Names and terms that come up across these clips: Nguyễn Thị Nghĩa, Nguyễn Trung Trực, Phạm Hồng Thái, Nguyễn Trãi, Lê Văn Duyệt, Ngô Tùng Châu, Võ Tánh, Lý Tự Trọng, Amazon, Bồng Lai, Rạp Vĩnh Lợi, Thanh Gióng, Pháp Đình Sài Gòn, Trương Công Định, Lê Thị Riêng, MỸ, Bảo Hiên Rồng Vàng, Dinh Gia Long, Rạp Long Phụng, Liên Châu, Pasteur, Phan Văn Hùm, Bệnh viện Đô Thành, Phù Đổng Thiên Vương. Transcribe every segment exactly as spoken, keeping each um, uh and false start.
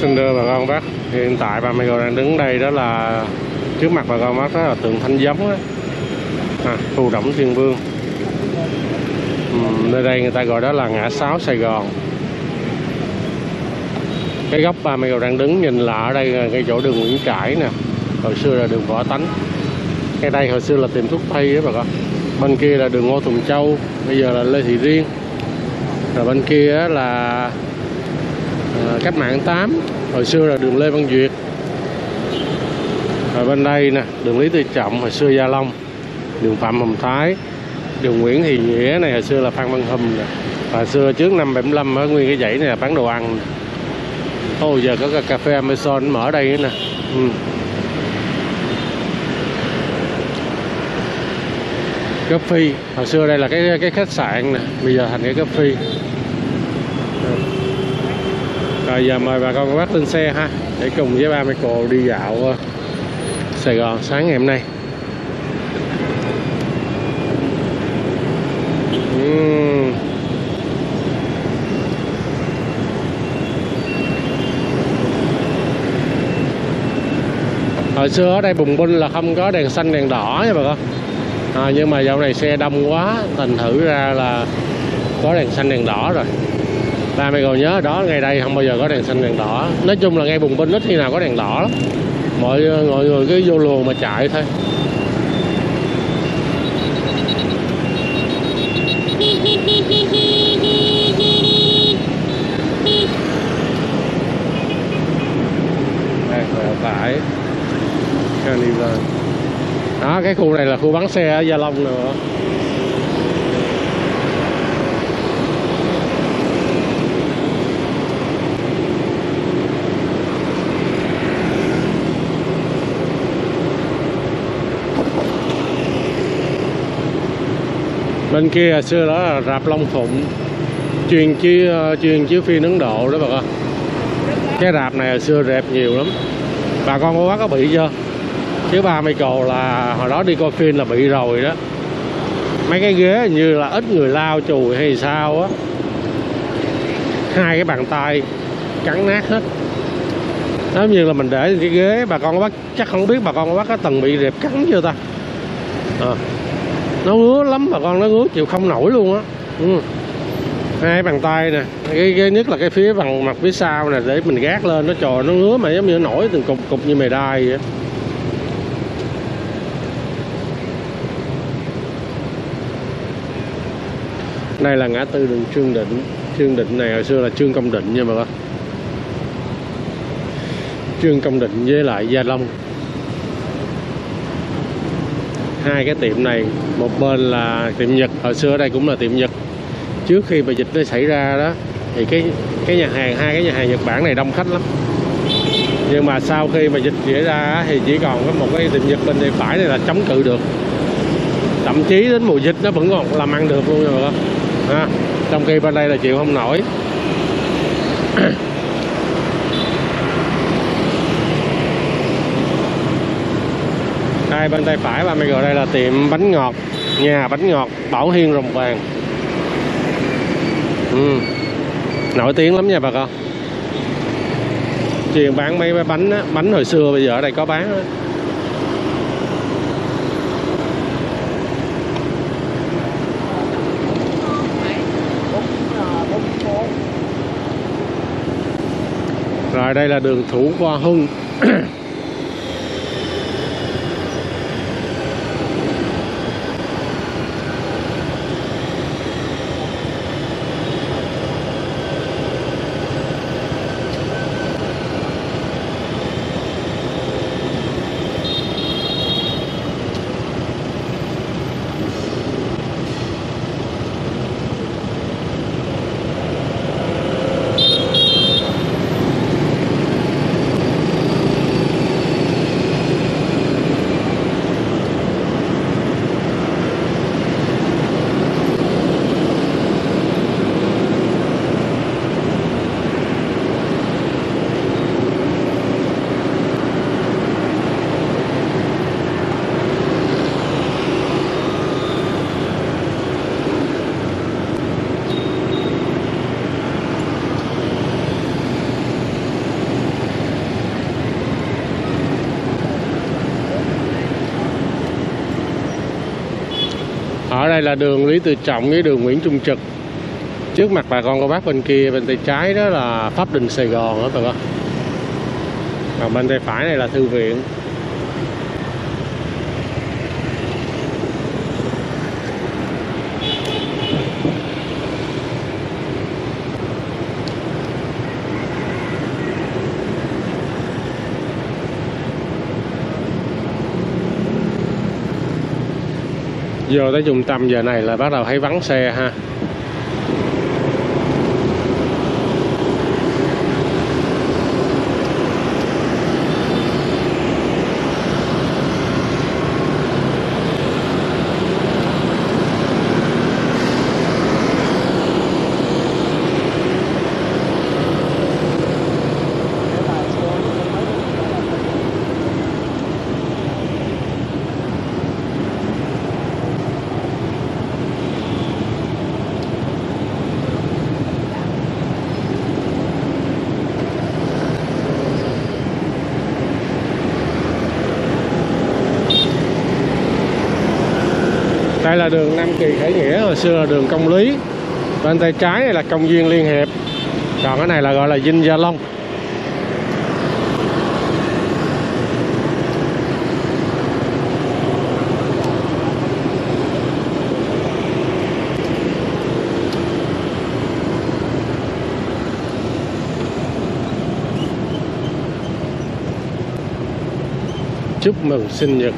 xin đưa bà con bác. Hiện tại bà Michael đang đứng đây, đó là trước mặt bà con bác đó là tượng Thanh Gióng đó. À, Phù Đổng Thiên Vương. Uhm, nơi đây người ta gọi đó là ngã sáu Sài Gòn. Cái góc bà Michael đang đứng nhìn là ở đây cái chỗ đường Nguyễn Trãi nè, hồi xưa là đường Võ Tánh. Cái đây hồi xưa là tiệm thuốc tây đó bà con. Bên kia là đường Ngô Tùng Châu, bây giờ là Lê Thị Riêng. Rồi bên kia là Cách Mạng tám, hồi xưa là đường Lê Văn Duyệt. Rồi bên đây nè, đường Lý Tự Trọng, hồi xưa Gia Long. Đường Phạm Hồng Thái, đường Nguyễn Thị Nghĩa này hồi xưa là Phan Văn Hùm nè. Hồi xưa trước năm bảy mươi lăm ở nguyên cái dãy này là bán đồ ăn. Ô giờ có cái cà phê Amazon mở đây nữa nè. Ừ. Cáp Phi, hồi xưa đây là cái cái khách sạn nè, bây giờ thành cái Cáp Phi. Rồi giờ mời bà con bác lên xe ha, để cùng với ba Michael đi dạo Sài Gòn sáng ngày hôm nay. Uhm. Hồi xưa ở đây bùng binh là không có đèn xanh đèn đỏ nha bà con. À, nhưng mà dạo này xe đông quá, thành thử ra là có đèn xanh đèn đỏ rồi. Ba mày còn nhớ đó, ngay đây không bao giờ có đèn xanh đèn đỏ. Nói chung là ngay vùng Binh ít khi nào có đèn đỏ lắm. Mọi, mọi người cứ vô luồng mà chạy thôi. Đây, phải Carnival. Đó, cái khu này là khu bán xe ở Gia Long nữa. Bên kia xưa đó là Rạp Long Phụng, chuyên chiếu chuyên chiếu phim Ấn Độ đó bà con. Cái rạp này hồi xưa rạp nhiều lắm. Bà con có bác có bị chưa? Chứ ba Michael là hồi đó đi coi phim là bị rồi đó. Mấy cái ghế như là ít người lao chùi hay sao á, hai cái bàn tay cắn nát hết. Đó như là mình để cái ghế, bà con có bác chắc không biết bà con có bác có từng bị rệp cắn chưa ta. À, nó ngứa lắm bà con, nó ngứa chịu không nổi luôn á. Ừ. Hai bàn tay nè, cái, cái nhất là cái phía bằng mặt phía sau nè, để mình gác lên nó trò nó ngứa mà giống như nó nổi từng cục cục như mề đai vậy. Đây là ngã tư đường Trương Định. Trương Định này hồi xưa là Trương Công Định nha bà con. Trương Công Định với lại Gia Long. Hai cái tiệm này, một bên là tiệm Nhật, hồi xưa ở đây cũng là tiệm Nhật. Trước khi mà dịch nó xảy ra đó thì cái cái nhà hàng, hai cái nhà hàng Nhật Bản này đông khách lắm. Nhưng mà sau khi mà dịch xảy ra thì chỉ còn có một cái tiệm Nhật bên tay phải này là chống cự được. Thậm chí đến mùa dịch nó vẫn còn làm ăn được luôn rồi à, trong khi bên đây là chịu không nổi. Đây bên tay phải ba mươi giờ đây là tiệm bánh ngọt, nhà bánh ngọt Bảo Hiên Rồng Vàng. Ừ. Nổi tiếng lắm nha bà con. Chuyên bán mấy cái bánh á, bánh hồi xưa bây giờ ở đây có bán á. Rồi đây là đường Thủ Khoa Hưng. Ở đây là đường Lý Tự Trọng với đường Nguyễn Trung Trực. Trước mặt bà con cô bác bên kia, bên tay trái đó là Pháp Đình Sài Gòn đó bà con. Còn bên tay phải này là thư viện. Vô tới trung tâm giờ này là bắt đầu thấy vắng xe ha. Đây là đường Nam Kỳ Khởi Nghĩa, hồi xưa là đường Công Lý. Bên tay trái này là công viên Liên Hiệp. Còn cái này là gọi là Dinh Gia Long. Chúc mừng sinh nhật.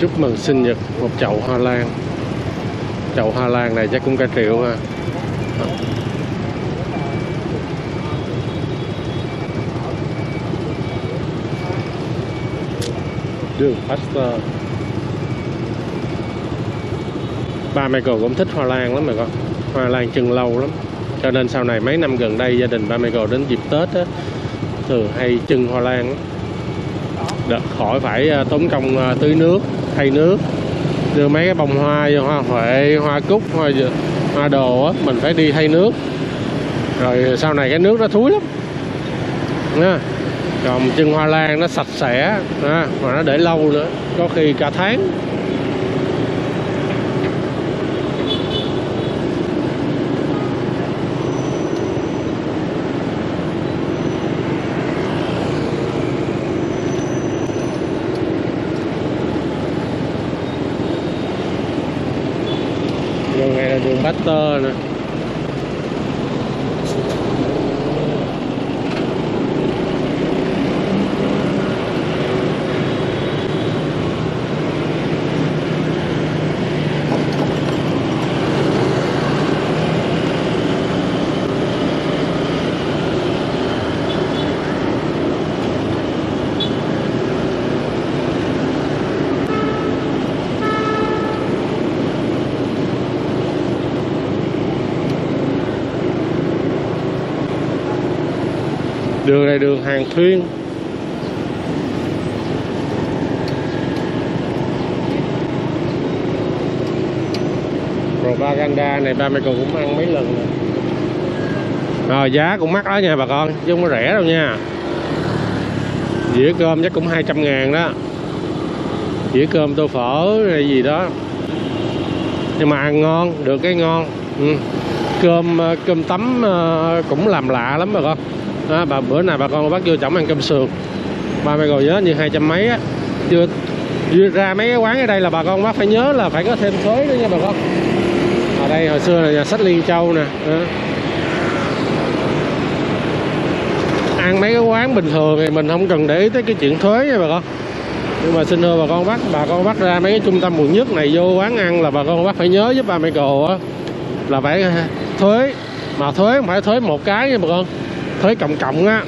Chúc mừng sinh nhật một chậu hoa lan. Chậu hoa lan này chắc cũng cả triệu ha. Đường Pasteur. Ba Michael cũng thích hoa lan lắm mà con. Hoa lan chân lâu lắm. Cho nên sau này mấy năm gần đây gia đình ba Michael đến dịp Tết á, thường hay trưng hoa lan lắm. Đợt khỏi phải tốn công tưới nước, thay nước, đưa mấy cái bông hoa, hoa huệ, hoa cúc, hoa, hoa đồ á, mình phải đi thay nước. Rồi sau này cái nước nó thúi lắm. Nha. Còn chân hoa lan nó sạch sẽ, mà nó để lâu nữa, có khi cả tháng. Pasteur nè. Đường này đường Hàng Thuyên. Propaganda này ba mẹ con cũng ăn mấy lần rồi. Rồi giá cũng mắc đó nha bà con, chứ không có rẻ đâu nha. Dĩa cơm chắc cũng hai trăm ngàn đó. Dĩa cơm tô phở hay gì đó. Nhưng mà ăn ngon, được cái ngon. Ừ. Cơm cơm tấm cũng làm lạ lắm bà con. Đó, bà, bữa nào bà con bác vô chổng ăn cơm sườn ba mẹ gồi nhớ như hai trăm mấy á, chưa ra mấy cái quán ở đây là bà con bác phải nhớ là phải có thêm thuế nữa nha bà con. Ở đây hồi xưa là nhà sách Liên Châu nè. Đó. Ăn mấy cái quán bình thường thì mình không cần để ý tới cái chuyện thuế nha bà con, nhưng mà xin thưa bà con bác, bà con bác ra mấy cái trung tâm quận nhất này vô quán ăn là bà con bác phải nhớ giúp ba mẹ gồi là phải thuế, mà thuế không phải thuế một cái nha bà con, thuế cộng cộng á.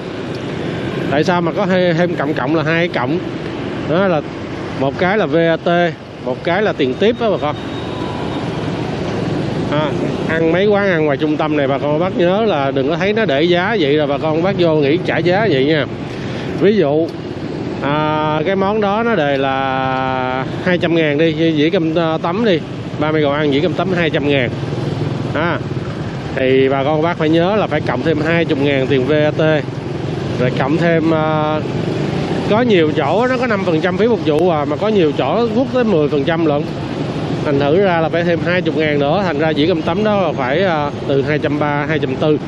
Tại sao mà có thêm cộng cộng là hai cộng? Đó là một cái là vê a tê, một cái là tiền tiếp đó bà con. À, ăn mấy quán ăn ngoài trung tâm này bà con bác nhớ là đừng có thấy nó để giá vậy là bà con bác vô nghĩ trả giá vậy nha. Ví dụ à, cái món đó nó đề là hai trăm ngàn đi, dĩa cơm tấm đi, ba mẹ gầu ăn dĩa cơm tấm hai trăm ngàn. À, thì bà con bác phải nhớ là phải cộng thêm hai mươi ngàn tiền vê a tê, rồi cộng thêm Có nhiều chỗ nó có năm phần trăm phí phục vụ à, mà có nhiều chỗ rút tới mười phần trăm lận. Thành thử ra là phải thêm hai mươi ngàn nữa, thành ra dĩa cơm tấm đó là phải từ hai trăm ba mươi, hai trăm bốn mươi.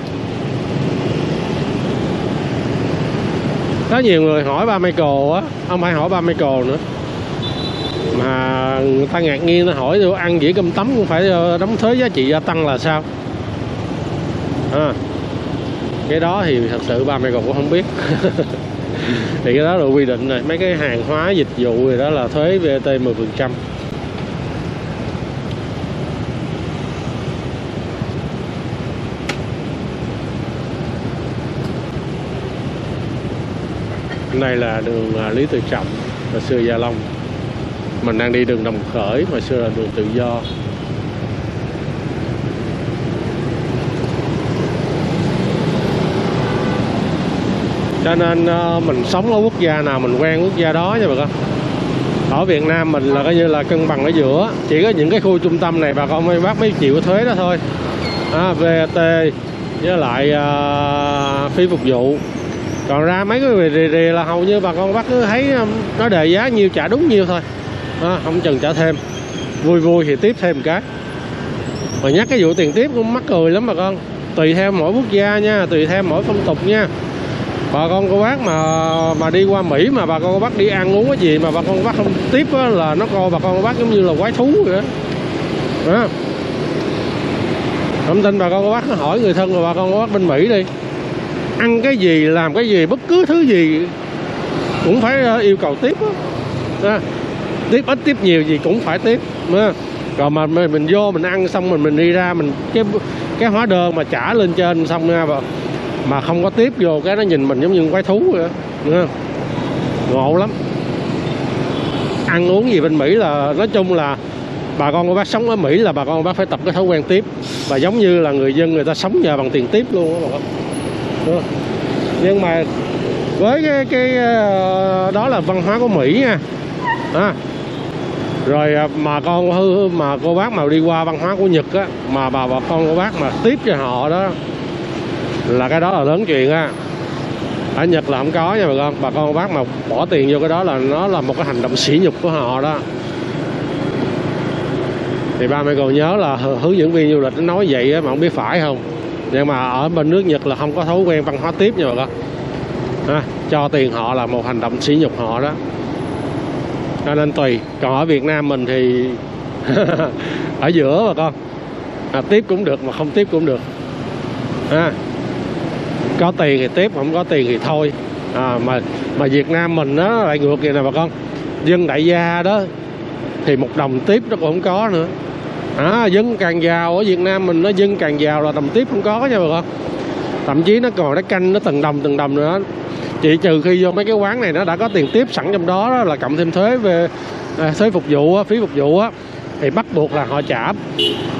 Có nhiều người hỏi ba Michael á, không phải hỏi ba Michael nữa. Mà người ta ngạc nhiên, nó hỏi ăn dĩa cơm tấm cũng phải đóng thuế giá trị gia tăng là sao? À, cái đó thì thật sự ba Michael cũng không biết. Thì cái đó là quy định rồi, mấy cái hàng hóa dịch vụ thì đó là thuế vê a tê mười phần trăm. Đây là đường Lý Tự Trọng, hồi xưa Gia Long. Mình đang đi đường Đồng Khởi, hồi xưa là đường Tự Do. Cho nên mình sống ở quốc gia nào mình quen quốc gia đó nha bà con. Ở Việt Nam mình là coi như là cân bằng ở giữa. Chỉ có những cái khu trung tâm này bà con mới bác mấy chịu thuế đó thôi à, vê a tê với lại uh, phí phục vụ. Còn ra mấy cái rì rì là hầu như bà con bắt cứ thấy nó đề giá nhiêu trả đúng nhiêu thôi à, không chừng trả thêm. Vui vui thì tiếp thêm cái. Mà nhắc cái vụ tiền tiếp cũng mắc cười lắm bà con. Tùy theo mỗi quốc gia nha, tùy theo mỗi phong tục nha. Bà con cô bác mà mà đi qua Mỹ mà bà con cô bác đi ăn uống cái gì mà bà con cô bác không tiếp á, là nó coi bà con cô bác giống như là quái thú vậy đó. Đó. Không tin bà con cô bác nó hỏi người thân rồi bà con cô bác bên Mỹ đi. Ăn cái gì, làm cái gì, bất cứ thứ gì cũng phải yêu cầu tiếp á. Tiếp ít, tiếp nhiều gì cũng phải tiếp. Đó. Rồi mà mình vô mình ăn xong mình mình đi ra mình cái cái hóa đơn mà trả lên trên xong nha bà. Mà không có tiếp vô cái nó nhìn mình giống như quái thú vậy đó. Ngộ lắm. Ăn uống gì bên Mỹ là nói chung là bà con cô bác sống ở Mỹ là bà con cô bác phải tập cái thói quen tiếp. Và giống như là người dân người ta sống nhờ bằng tiền tiếp luôn đó bà con. Được. Nhưng mà với cái, cái đó là văn hóa của Mỹ nha à. Rồi mà con hư mà cô bác mà đi qua văn hóa của Nhật á, mà bà bà con cô bác mà tiếp cho họ đó là cái đó là lớn chuyện á. Ở Nhật là không có nha bà con. Bà con cô bác mà bỏ tiền vô cái đó là nó là một cái hành động sỉ nhục của họ đó. Thì ba mẹ còn nhớ là hướng dẫn viên du lịch nó nói vậy á, mà không biết phải không. Nhưng mà ở bên nước Nhật là không có thói quen văn hóa tiếp nha bà con à, cho tiền họ là một hành động sỉ nhục họ đó. Cho nên tùy. Còn ở Việt Nam mình thì ở giữa bà con à, tiếp cũng được mà không tiếp cũng được à, có tiền thì tiếp, không có tiền thì thôi à, mà mà Việt Nam mình nó lại ngược vậy nè bà con. Dân đại gia đó thì một đồng tiếp nó cũng không có nữa à, dân càng giàu ở Việt Nam mình nó dân càng giàu là đồng tiếp không có nha bà con. Thậm chí nó còn nó canh nó từng đồng từng đồng nữa. Chỉ trừ khi vô mấy cái quán này nó đã có tiền tiếp sẵn trong đó, đó là cộng thêm thuế về à, thuế phục vụ á, phí phục vụ á, thì bắt buộc là họ trả.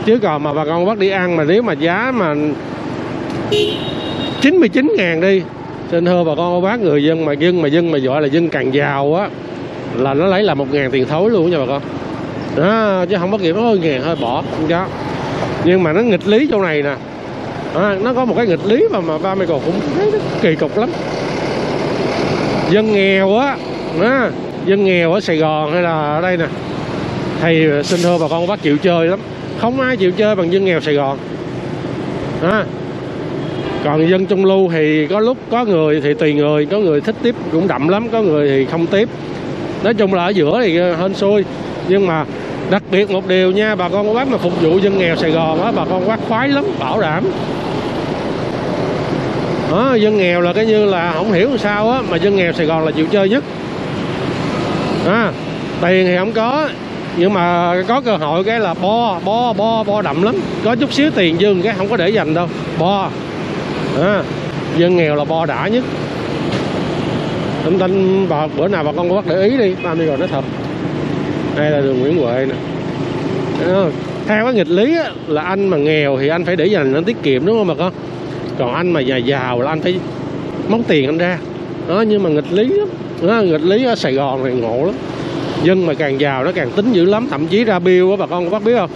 Chứ còn mà bà con bác đi ăn mà nếu mà giá mà chín mươi chín ngàn đi, xin thưa bà con bác, người dân mà dân mà dân mà gọi là dân càng giàu á là nó lấy là một ngàn tiền thối luôn nha bà con. Đó, chứ không bắt kịp nó hơi ngàn hơi bỏ không có. Nhưng mà nó nghịch lý chỗ này nè à, nó có một cái nghịch lý mà, mà ba mẹ còn cũng thấy nó kỳ cục lắm. Dân nghèo á, á dân nghèo ở Sài Gòn hay là ở đây nè thì xin thưa bà con bác chịu chơi lắm. Không ai chịu chơi bằng dân nghèo Sài Gòn à. Còn dân trung lưu thì có lúc có người thì tùy người, có người thích tiếp cũng đậm lắm, có người thì không tiếp. Nói chung là ở giữa thì hên xui. Nhưng mà đặc biệt một điều nha, bà con cô bác mà phục vụ dân nghèo Sài Gòn á, bà con cô bác khoái lắm, bảo đảm đó. Dân nghèo là cái như là không hiểu sao á, mà dân nghèo Sài Gòn là chịu chơi nhất à, tiền thì không có, nhưng mà có cơ hội cái là bo, bo, bo, bo đậm lắm. Có chút xíu tiền dư cái không có để dành đâu, bo à, dân nghèo là bo đã nhất. Thông tin bà, bữa nào bà con cô bác để ý đi, ba mươi rồi nói thật. Đây là đường Nguyễn Huệ nè. Theo cái nghịch lý á, là anh mà nghèo thì anh phải để dành anh tiết kiệm đúng không bà con? Còn anh mà già giàu là anh phải móc tiền anh ra đó. Nhưng mà nghịch lý lắm đó, nghịch lý ở Sài Gòn thì ngộ lắm. Dân mà càng giàu nó càng tính dữ lắm. Thậm chí ra bill á bà con có bác biết không?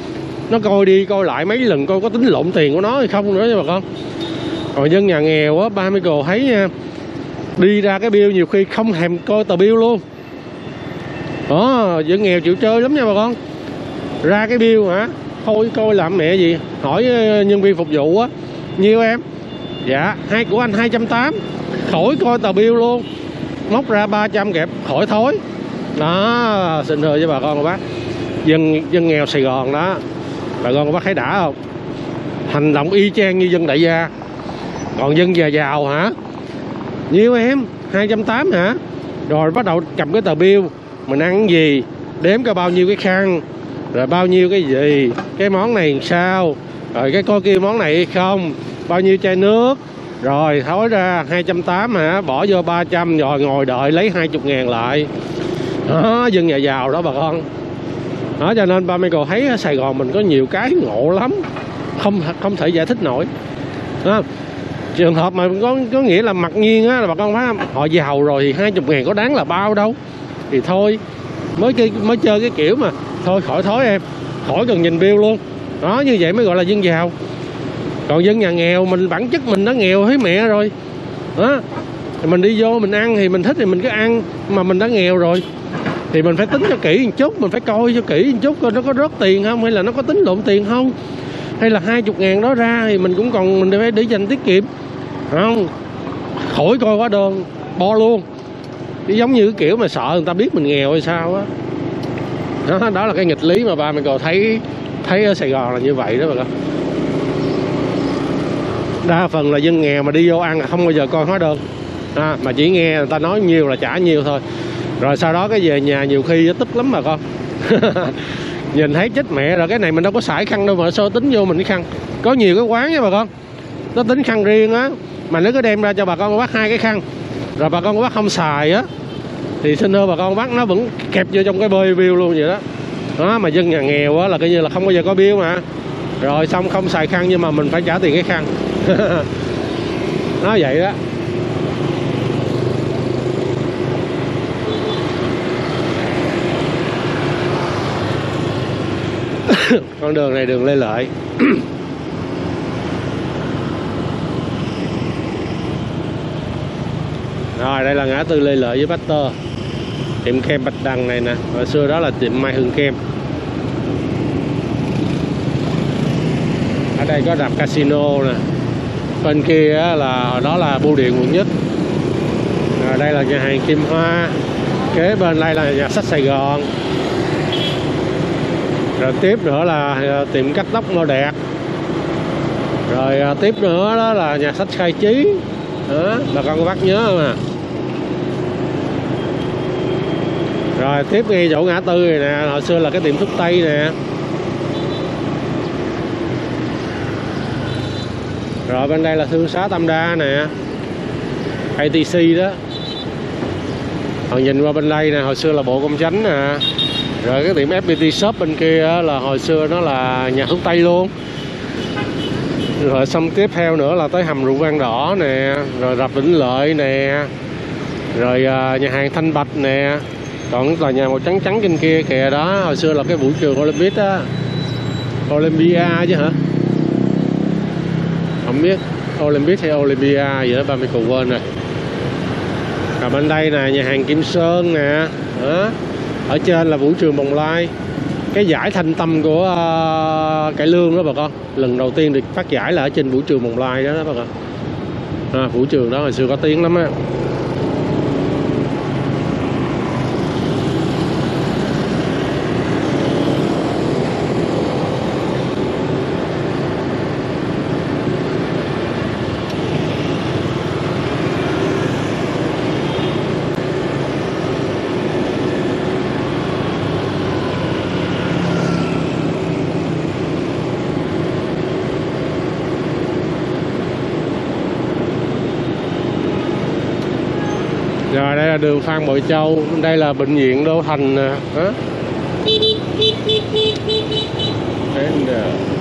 Nó coi đi coi lại mấy lần coi có tính lộn tiền của nó hay không nữa nha bà con. Còn dân nhà nghèo á, ba mươi cô thấy nha, đi ra cái bill nhiều khi không thèm coi tờ bill luôn. Đó, dân nghèo chịu chơi lắm nha bà con. Ra cái bill hả, thôi coi làm mẹ gì. Hỏi nhân viên phục vụ á, nhiêu em? Dạ, hai của anh hai trăm tám mươi. Khỏi coi tờ bill luôn, móc ra ba trăm kẹp khỏi thối. Đó, xin thưa với bà con và bác, dân dân nghèo Sài Gòn đó, bà con và bác thấy đã không? Hành động y chang như dân đại gia. Còn dân già giàu hả, nhiêu em? hai trăm tám mươi hả? Rồi bắt đầu cầm cái tờ bill, mình ăn cái gì, đếm có bao nhiêu cái khăn, rồi bao nhiêu cái gì, cái món này sao, rồi cái coi kia món này không, bao nhiêu chai nước. Rồi thối ra hai trăm tám mươi hả, bỏ vô ba trăm, rồi ngồi đợi lấy hai mươi ngàn lại. Đó, dân nhà giàu đó bà con. Đó, cho nên ba mấy cậu thấy Sài Gòn mình có nhiều cái ngộ lắm, không không thể giải thích nổi. Đó, trường hợp mà có có nghĩa là mặc nhiên á, bà con thấy không? Họ giàu rồi thì hai mươi ngàn có đáng là bao đâu. Thì thôi, mới chơi, mới chơi cái kiểu mà thôi khỏi thối em, khỏi cần nhìn bill luôn. Đó, như vậy mới gọi là dân giàu. Còn dân nhà nghèo, mình bản chất mình đã nghèo thấy mẹ rồi. Đó, mình đi vô mình ăn thì mình thích thì mình cứ ăn, mà mình đã nghèo rồi thì mình phải tính cho kỹ một chút, mình phải coi cho kỹ một chút coi nó có rớt tiền không, hay là nó có tính lộn tiền không, hay là hai mươi ngàn đó ra thì mình cũng còn mình phải để dành tiết kiệm. Không, khỏi coi quá đơn, bo luôn. Giống như cái kiểu mà sợ người ta biết mình nghèo hay sao á. Đó. Đó, đó là cái nghịch lý mà ba mình còn thấy thấy ở Sài Gòn là như vậy đó bà con. Đa phần là dân nghèo mà đi vô ăn là không bao giờ coi hóa đơn. À, mà chỉ nghe người ta nói nhiều là trả nhiều thôi. Rồi sau đó cái về nhà nhiều khi tức lắm bà con. Nhìn thấy chết mẹ rồi, cái này mình đâu có xài khăn đâu mà sao tính vô mình cái khăn. Có nhiều cái quán nha bà con, nó tính khăn riêng á, mà nó cứ đem ra cho bà con bác hai cái khăn, rồi bà con bác không xài á, thì xin thưa bà con bác nó vẫn kẹp vô trong cái bơi bill luôn vậy đó. Đó, mà dân nhà nghèo á là coi như là không bao giờ có bill mà. Rồi xong không xài khăn nhưng mà mình phải trả tiền cái khăn. Nó vậy đó. Con đường này đường Lê Lợi. Rồi đây là ngã tư Lê Lợi với Bách Tơ. Tiệm kem Bạch Đằng này nè, hồi xưa đó là tiệm Mai Hương Kem. Ở đây có rạp casino nè. Bên kia là hồi đó là bưu điện Quận Nhất. Rồi đây là nhà hàng Kim Hoa. Kế bên đây là nhà sách Sài Gòn. Rồi tiếp nữa là tiệm cắt tóc Mô Đẹp. Rồi tiếp nữa đó là nhà sách Khai Trí. Đó, bà con có bác nhớ không à. Rồi tiếp ngay chỗ ngã tư này nè, hồi xưa là cái tiệm thuốc tây nè. Rồi bên đây là thương xá Tam Đa nè, a tê xê đó. Hồi nhìn qua bên đây nè, hồi xưa là Bộ Công Chánh nè. Rồi cái tiệm ép pê tê Shop bên kia là hồi xưa nó là nhà thuốc tây luôn. Rồi xong tiếp theo nữa là tới hầm rượu vang đỏ nè, rồi rạp Vĩnh Lợi nè, rồi nhà hàng Thanh Bạch nè. Còn tòa nhà màu trắng trắng trên kia kìa đó, hồi xưa là cái vũ trường Olympic á, Olympia chứ hả? Không biết Olympic hay Olympia vậy đó, ba mươi cụ quên rồi. Rồi bên đây nè, nhà hàng Kim Sơn nè, đó. Ở trên là vũ trường Bồng Lai. Cái giải Thanh Tâm của uh, Cải Lương đó bà con, lần đầu tiên được phát giải là ở trên vũ trường Bồng Lai đó, đó bà con. À, vũ trường đó hồi xưa có tiếng lắm á. Rồi đây là đường Phan Bội Châu, đây là bệnh viện Đô Thành nè.